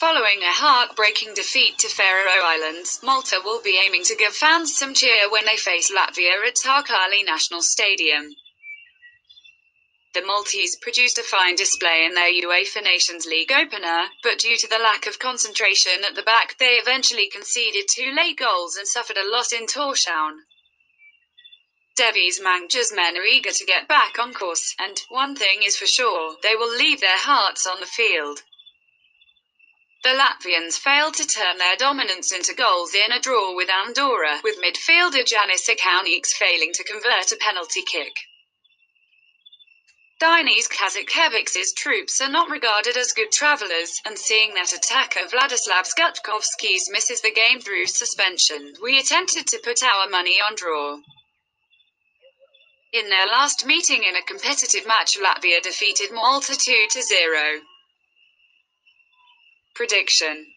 Following a heartbreaking defeat to Faroe Islands, Malta will be aiming to give fans some cheer when they face Latvia at Tarkali National Stadium. The Maltese produced a fine display in their UEFA Nations League opener, but due to the lack of concentration at the back, they eventually conceded 2 late goals and suffered a loss in Torshavn. Devi's Manger's men are eager to get back on course, and one thing is for sure, they will leave their hearts on the field. The Latvians failed to turn their dominance into goals in a draw with Andorra, with midfielder Janis Ikaunieks failing to convert a penalty kick. Janis Ikaunieks' troops are not regarded as good travellers, and seeing that attacker Vladislav Skutkovskis misses the game through suspension, we attempted to put our money on draw. In their last meeting in a competitive match, Latvia defeated Malta 2-0. Prediction.